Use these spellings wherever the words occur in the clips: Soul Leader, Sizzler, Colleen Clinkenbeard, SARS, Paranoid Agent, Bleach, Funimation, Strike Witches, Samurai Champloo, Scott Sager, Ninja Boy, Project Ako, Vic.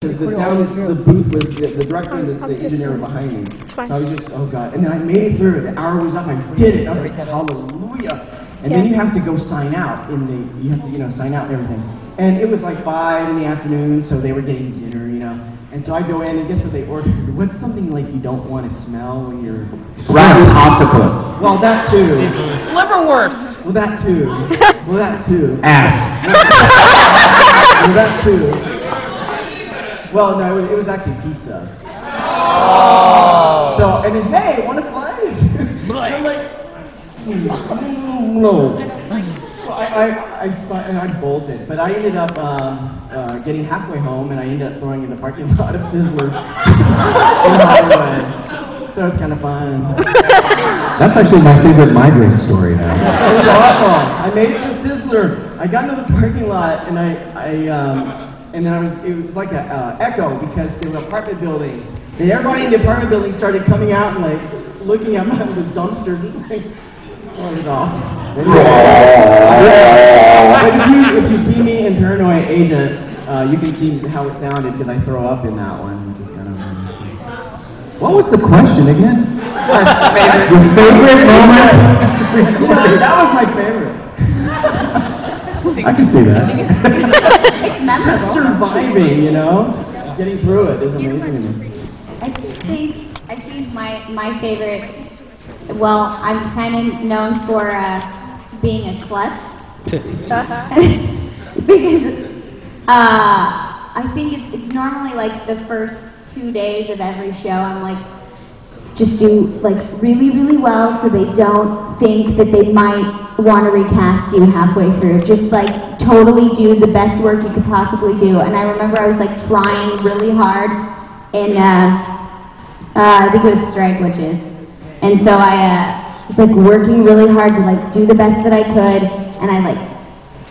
The sound is the booth was the director and the engineer were behind me. So I was just, oh God. And then I made it through. The hour was up. I did it. I was like, hallelujah. And then you have to go sign out. You have to, you know, sign out and everything. And it was like 5 in the afternoon, so they were getting dinner, you know. And so I go in, and guess what they ordered? What's something like you don't want to smell when you're rotten octopus? Well, that too. Liverwurst. Well, that too. Well, that too. Ass. Well, that too. Well, no, it was actually pizza. Oh. So, and then, hey, want a slice? Right. I'm like, no. So I bolted, but I ended up getting halfway home, and I ended up throwing in the parking lot of Sizzler. So it was kind of fun. That's actually my favorite migraine story now. It was awful. I made it to Sizzler. I got into the parking lot, and and then it was like an echo because there were apartment buildings. And everybody in the apartment building started coming out and like looking at me out of the dumpster and like, oh, it was awful. But if you see me in Paranoid Agent, you can see how it sounded because I throw up in that one, which is kind of amazing. What was the question again? Your favorite moment? Yeah, that was my favorite. I can see that. Just surviving, you know, getting through it is amazing. I think my favorite. Well, I'm kind of known for being a klutz because I think it's normally like the first 2 days of every show. I'm like, just do like really, really well so they don't think that they might want to recast you halfway through. Just like totally do the best work you could possibly do. And I remember I was like trying really hard in I think it was Strike Witches. And so I was like working really hard to like do the best that I could, and I like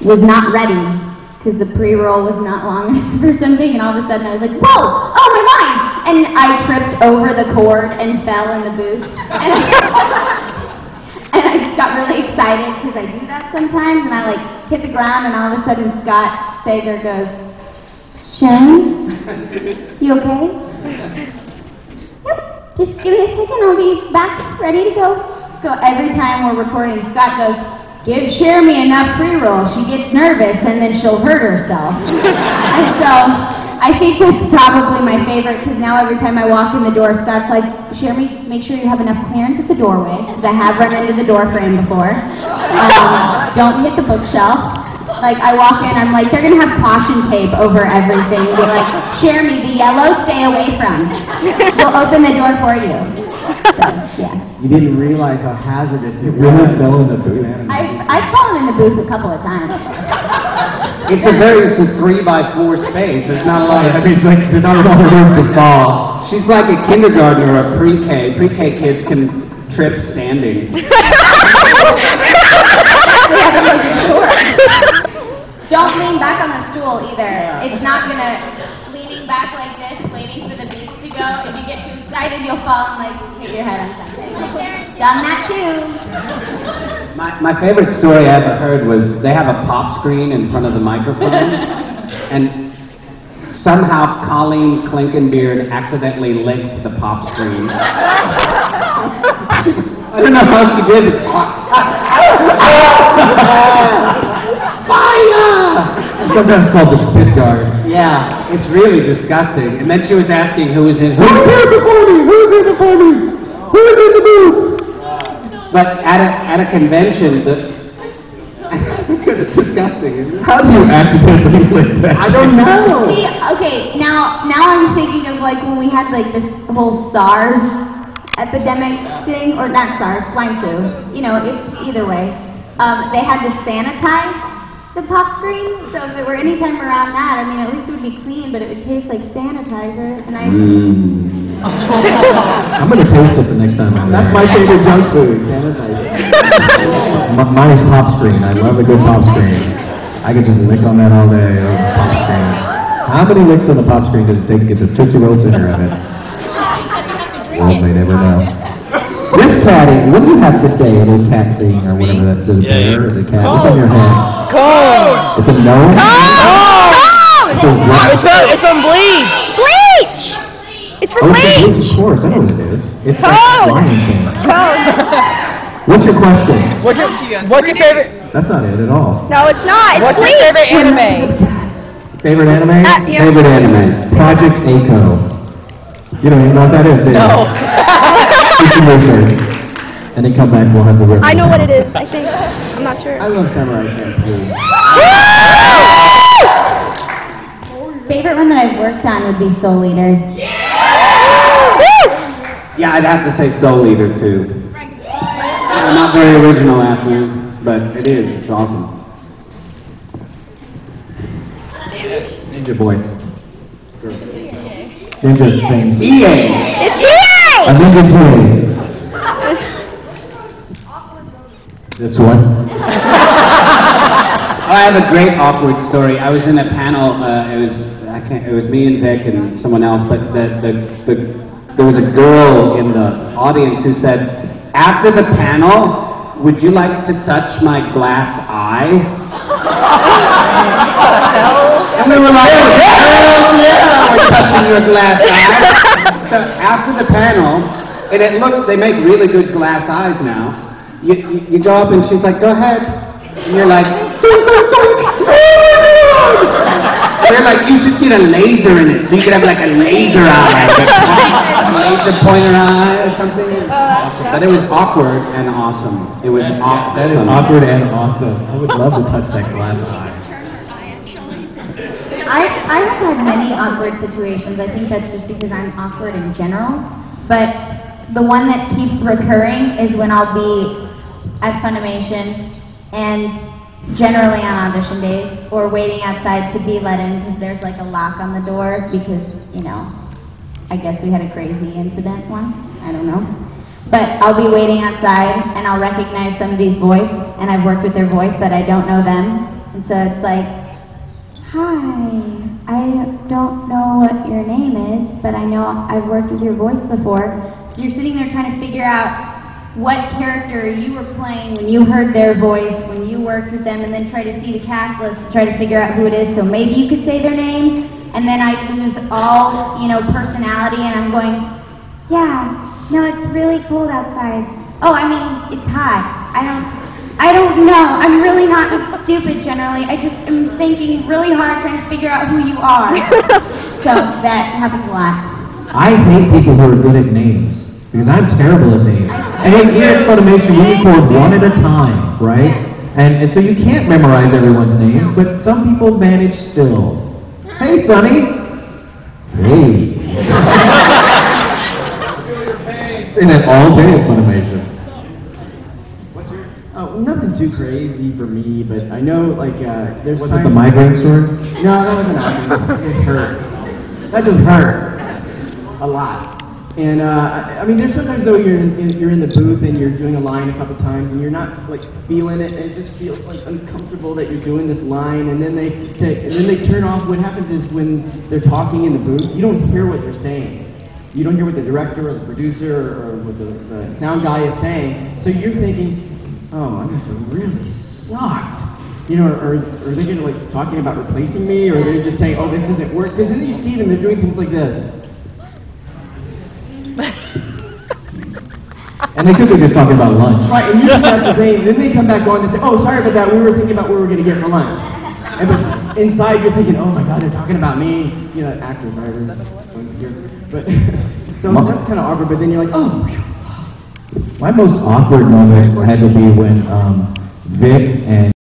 was not ready because the pre-roll was not long or something, and all of a sudden I was like, whoa, oh my mind! And I tripped over the cord and fell in the booth. And I just got really excited because I do that sometimes, and I like hit the ground, and all of a sudden Scott Sager goes, "Shannon, you okay?" "Yep, just give me a second, I'll be back, ready to go." So every time we're recording, Scott goes, "Give Sherry enough pre-roll, she gets nervous and then she'll hurt herself." And so I think that's probably my favorite, because now every time I walk in the door, Scott's like, "Sherry, make sure you have enough clearance at the doorway," because I have run into the door frame before. Don't hit the bookshelf. Like, I walk in, I'm like, they're going to have caution tape over everything. They're like, "Sherry, the yellow, stay away from. We'll open the door for you." So, yeah. You didn't realize how hazardous it really was. Fell in the booth. I've fallen in the booth a couple of times. It's a 3 by 4 space. There's not a lot of, there's not a lot of room to fall. She's like a kindergartner or a pre-K. Pre-K kids can trip standing. Don't lean back on the stool either. Yeah. It's not gonna, leaning back like this, waiting for the beats to go. If you get too excited, you'll fall and like hit your head on something. Done that too. My favorite story I ever heard was they have a pop screen in front of the microphone, and somehow Colleen Clinkenbeard accidentally licked the pop screen. I don't know how she did it. Fire! It's sometimes called the spit guard. Yeah, it's really disgusting. And then she was asking who was in. Who was in the party? Who was in the booth? But at a convention, it's disgusting, isn't it? How do you accidentally like that? I don't know. See, okay, now I'm thinking of like when we had like this whole SARS epidemic thing, or not SARS, swine flu. You know, it's either way. They had to sanitize the pop screen, so if it were any time around that, I mean, at least it would be clean, but it would taste like sanitizer, and I. Mm. I'm going to taste it the next time I'm there. That's my favorite junk food. Mine is pop screen. I love a good pop screen. I could just lick on that all day. Pop screen. How many licks on the pop screen does it take to get the Tootsie Roll center of it? Well, they never know. Miss Patty, what do you have to say? A little cat thing or whatever that says. Is it a bear? Is it a cat? What's on your hand? Cold! It's a no? Cold! It's from Bleach. Bleach! It's from Bleach! It's from Bleach, I know what it is. It's like Lion King. What's your question? What's your favorite? That's not it at all. No, it's not. What's your favorite anime? Favorite anime? Yeah. Favorite anime. Project Ako. You don't even know what that is, do you? No. It's a research. And then come back and we'll have the record. I know what it is, I think. I'm not sure. I love Samurai Champloo. Favorite one that I've worked on would be Soul Leader. Yeah! Yeah, I'd have to say Soul Leader too. Yeah, not very original after him, but it is. It's awesome. Ninja Boy. Ninja things. EA! It's EA! A Ninja Toy. This one? Oh, I have a great awkward story. I was in a panel, it was me and Vic and someone else, but there was a girl in the audience who said, after the panel, would you like to touch my glass eye? And we were like, hell yeah, we're touching your glass eye. So after the panel, and it looks, they make really good glass eyes now, you go up and she's like, go ahead. And you're like, they're like, you should get a laser in it, so you could have like a laser eye. A laser pointer eye or something. Awesome. But it was awkward and awesome. It was awesome. That is awkward and awesome. I would love to touch that glass eye. I have had many awkward situations. I think that's just because I'm awkward in general. But the one that keeps recurring is when I'll be at Funimation and generally on audition days or waiting outside to be let in because there's like a lock on the door because, you know, I guess we had a crazy incident once. I don't know. But I'll be waiting outside and I'll recognize somebody's voice and I've worked with their voice but I don't know them. And so it's like, hi, I don't know what your name is, but I know I've worked with your voice before. So you're sitting there trying to figure out what character you were playing when you heard their voice, when you worked with them, and then try to see the cast list to try to figure out who it is. So maybe you could say their name, and then I lose all, you know, personality, and I'm going, yeah, no, it's really cold outside. Oh, I mean, it's hot. I don't know. I'm really not stupid generally. I just am thinking really hard trying to figure out who you are. So that happens a lot. I hate people who are good at names because I'm terrible at names. And here at Funimation, we record one at a time, right? And so you can't memorize everyone's names, but some people manage still. Hey, Sonny. Hey. And that all day at Funimation. Nothing too crazy for me, but I know, like, there's was it the migraine story? No, that wasn't awesome. It hurt. That just hurt. A lot. And, I mean, there's sometimes, though, you're in the booth and you're doing a line a couple times and you're not, like, feeling it, and it just feels, like, uncomfortable that you're doing this line, and then they turn off. What happens is when they're talking in the booth, you don't hear what they're saying. You don't hear what the director or the producer or what the sound guy is saying, so you're thinking, oh, I must have really sucked. You know, or they're gonna, like, talking about replacing me, or they're just saying, oh, this isn't work. Because then you see them, they're doing things like this. And they could be just talking about lunch. Right, and you start to say, then they come back on and say, oh, sorry about that, we were thinking about what we were gonna get for lunch. And but inside you're thinking, oh my God, they're talking about me. You know, that actor, right? But so that's kind of awkward, but then you're like, oh. My most awkward moment had to be when Vic and